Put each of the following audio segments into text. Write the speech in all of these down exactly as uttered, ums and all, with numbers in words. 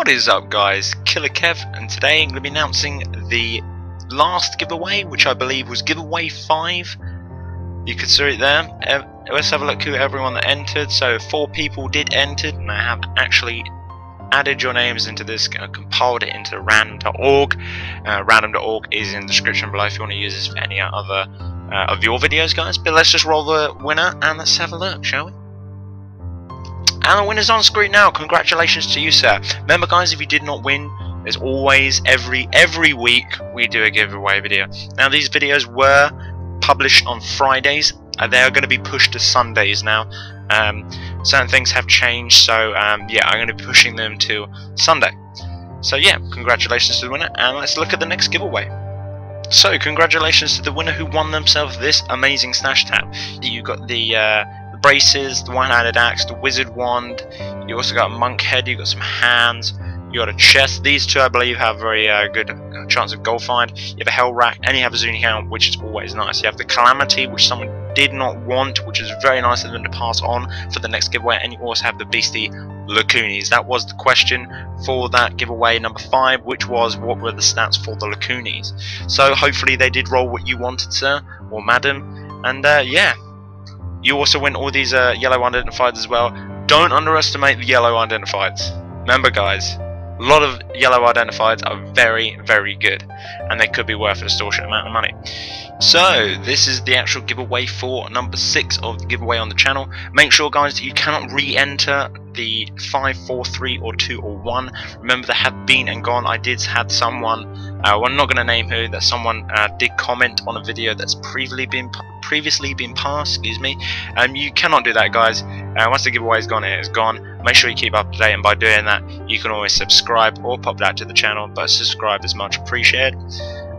What is up, guys? Killer Kev, and today I'm going to be announcing the last giveaway, which I believe was giveaway five. You can see it there. Uh, let's have a look who everyone that entered. So four people did enter, and I have actually added your names into this, uh, compiled it into random dot org. Uh, random dot org is in the description below if you want to use this for any other uh, of your videos, guys. But let's just roll the winner and let's have a look, shall we? And the winner's on screen now. Congratulations to you, sir. Remember, guys, if you did not win, there's always every every week we do a giveaway video. Now, these videos were published on Fridays. Uh, they are going to be pushed to Sundays now. Um, certain things have changed, so um, yeah, I'm going to be pushing them to Sunday. So yeah, congratulations to the winner, and let's look at the next giveaway. So congratulations to the winner who won themselves this amazing stash tab. You got the Uh, braces, the one-handed axe, the wizard wand. You also got a monk head. You got some hands. You got a chest. These two, I believe, have a very uh, good chance of gold find. You have a hell rack, and you have a Zuni helm, which is always nice. You have the calamity, which someone did not want, which is very nice of them to pass on for the next giveaway. And you also have the beastie lacoonies. That was the question for that giveaway number five, which was what were the stats for the lacoonies. So hopefully they did roll what you wanted, sir or madam. And uh, yeah. You also win all these uh, yellow unidentifieds as well. Don't underestimate the yellow unidentifieds. Remember, guys, a lot of yellow identifieds are very, very good, and they could be worth a distortion amount of money. So this is the actual giveaway for number six of the giveaway on the channel. Make sure, guys, that you cannot re-enter the five, four, three, or two, or one. Remember, they have been and gone. I did had someone. Uh, well, I'm not going to name who. That someone uh, did comment on a video that's previously been previously been passed. Excuse me. Um, you cannot do that, guys. Uh, once the giveaway is gone, it is gone. Make sure you keep up to date, and by doing that, you can always subscribe or pop that to the channel. But subscribe is much appreciated.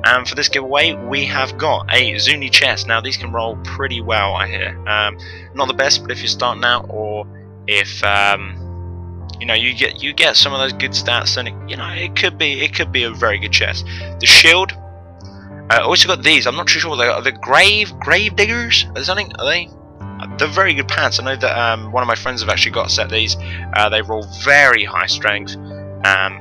And for this giveaway, we have got a Zuni chest. Now, these can roll pretty well, I hear. Um, not the best, but if you start now, or if um, you know, you get you get some of those good stats, and it, you know, it could be it could be a very good chest. The shield. I uh, also got these. I'm not too sure. They are the grave grave diggers. Is something? Are they? They're very good pants. I know that um, one of my friends have actually got a set of these. Uh, they roll very high strength. Um,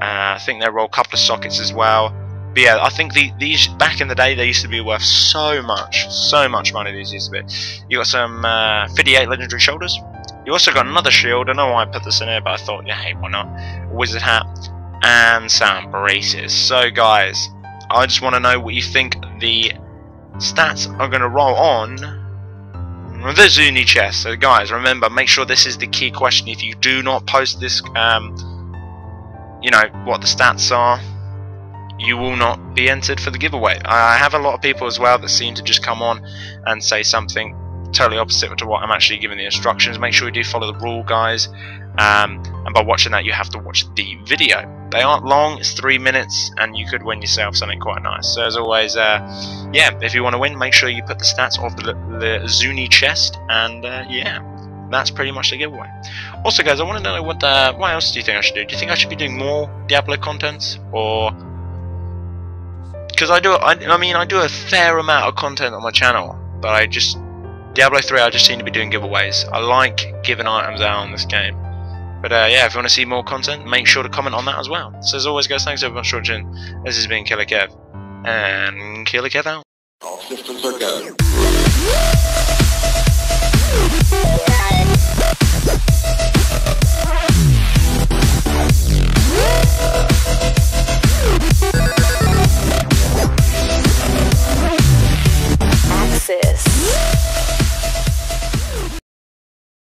uh, I think they roll a couple of sockets as well. But yeah, I think the, these, back in the day, they used to be worth so much, so much money these used to be. You got some uh, fifty-eight legendary shoulders. You also got another shield. I don't know why I put this in here, but I thought, yeah, hey, why not? A wizard hat and some braces. So, guys, I just want to know what you think the stats are going to roll on the Zuni chest. So, guys, remember, make sure this is the key question. If you do not post this, um, you know, what the stats are, you will not be entered for the giveaway. I have a lot of people as well that seem to just come on and say something totally opposite to what I'm actually giving the instructions. Make sure you do follow the rule, guys. Um, and by watching that, you have to watch the video. They aren't long. It's three minutes, and you could win yourself something quite nice. So as always, uh, yeah, if you want to win, make sure you put the stats of the, the Zuni chest. And uh, yeah, that's pretty much the giveaway. Also, guys, I want to know what the, what else do you think I should do? Do you think I should be doing more Diablo contents, or? Because I do, I, I mean, I do a fair amount of content on my channel, but I just Diablo three, I just seem to be doing giveaways. I like giving items out on this game. But uh, yeah, if you want to see more content, make sure to comment on that as well. So as always, guys, thanks everyone for watching. This has been Killer Kev, and Killer Kev out. All systems are go.